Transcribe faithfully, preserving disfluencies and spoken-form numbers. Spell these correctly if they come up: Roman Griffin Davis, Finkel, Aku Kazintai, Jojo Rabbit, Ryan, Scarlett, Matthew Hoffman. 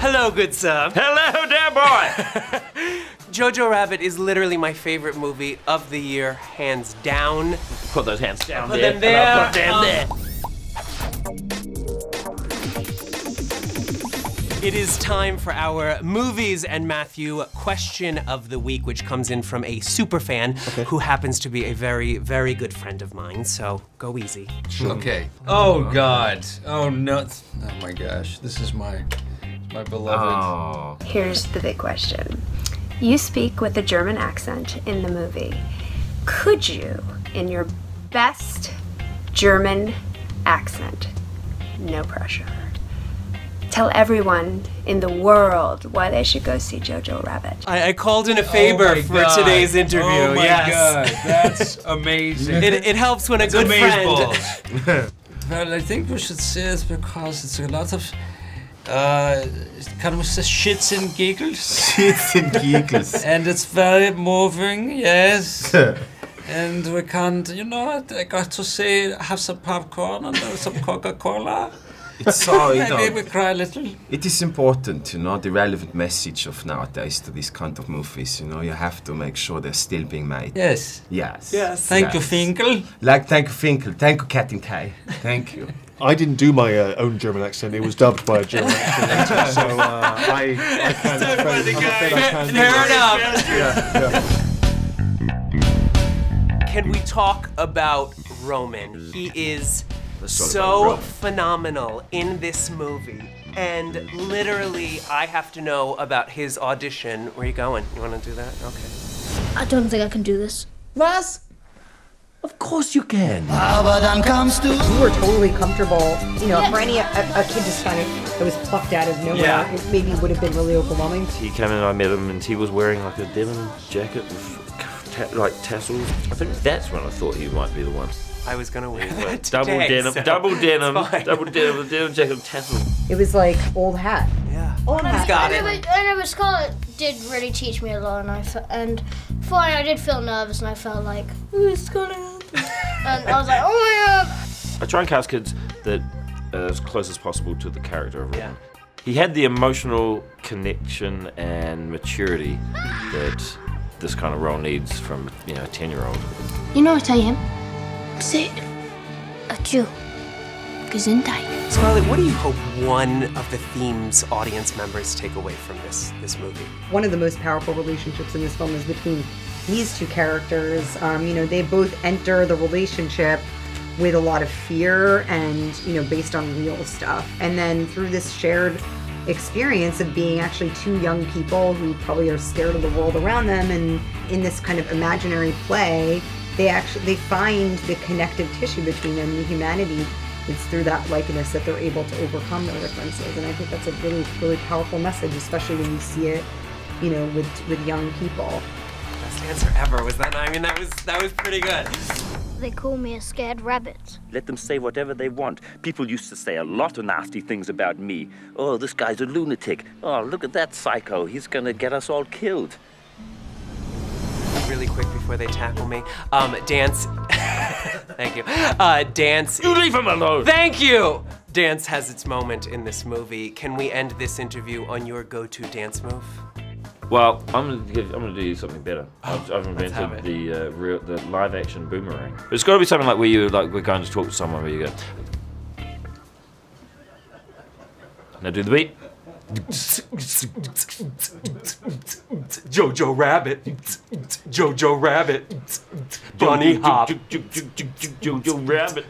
Hello, good sir. Hello, dear boy. Jojo Rabbit is literally my favorite movie of the year, hands down. Put those hands down there. Put them there. Put them there. It is time for our Movies and Matthew question of the week, which comes in from a super fan okay. who happens to be a very, very good friend of mine, so go easy. Sure. Okay. Oh, oh, God. Oh, no. Oh, my gosh. This is my, my beloved. Oh. Here's the big question. You speak with a German accent in the movie. Could you, in your best German accent, no pressure, tell everyone in the world why they should go see Jojo Rabbit? I, I called in a favor oh for God. today's interview, yes. Oh my yes. God, that's amazing. it, it helps when that's a good friend. Well, I think we should say this because it's a lot of... Uh, can we say shits and giggles? Shits and giggles. And it's very moving, yes. And we can't, you know, I got to say, have some popcorn and some Coca-Cola. It's so, you know, maybe we cry a little. It is important, you know, the relevant message of nowadays to these kind of movies. You know, you have to make sure they're still being made. Yes. Yes. Yes. Thank yes. you, Finkel. Like, thank you, Finkel. Thank you, Kazintai. Thank you. I didn't do my uh, own German accent. It was dubbed by a German accent. So uh, I, I kind of afraid, I'm afraid I can't. Can we talk about Roman? He is so phenomenal in this movie, and literally I have to know about his audition. Where are you going? You want to do that? Okay. I don't think I can do this. Was? Of course you can. You were totally comfortable. You know, for any a, a kid just kind of that was plucked out of nowhere, yeah. it maybe would have been really overwhelming. He came in and I met him, and he was wearing like a denim jacket with like tassels. I think that's when I thought he might be the one. I was gonna wear that today, double denim, so double denim, double denim, denim jacket, tassel. It was like old hat. Yeah, old hat. He's got I, it. I remember, I remember Scarlett did really teach me a lot, and I and fine, I did feel nervous, and I felt like ooh, Scarlett, and I was like, oh my God. I try and cast kids that uh, as close as possible to the character of Ryan. Yeah. He had the emotional connection and maturity that this kind of role needs from, you know, a ten-year-old. You know what I am? Say, Aku Kazintai. Scarlett, what do you hope one of the theme's audience members take away from this this movie? One of the most powerful relationships in this film is between these two characters. Um, you know, they both enter the relationship with a lot of fear and, you know, based on real stuff. And then through this shared experience of being actually two young people who probably are scared of the world around them, and in this kind of imaginary play, They actually they find the connective tissue between them, the humanity. It's through that likeness that they're able to overcome their differences, and I think that's a really, really powerful message, especially when you see it, you know, with with young people. Best answer ever, was that? I mean, that was that was pretty good. They call me a scared rabbit. Let them say whatever they want. People used to say a lot of nasty things about me. Oh, this guy's a lunatic. Oh, look at that psycho. He's gonna get us all killed. Really quick before they tackle me. Um, dance. Thank you. Uh, dance. You leave him alone. Thank you. Dance has its moment in this movie. Can we end this interview on your go-to dance move? Well, I'm gonna give, I'm gonna do something better. Oh, I've, I've invented the uh, real, the live-action boomerang. It's got to be something like where you like we're going to talk to someone where you go. Now do the beat. Jojo Rabbit, Jojo Rabbit, bunny hop. Jojo Rabbit.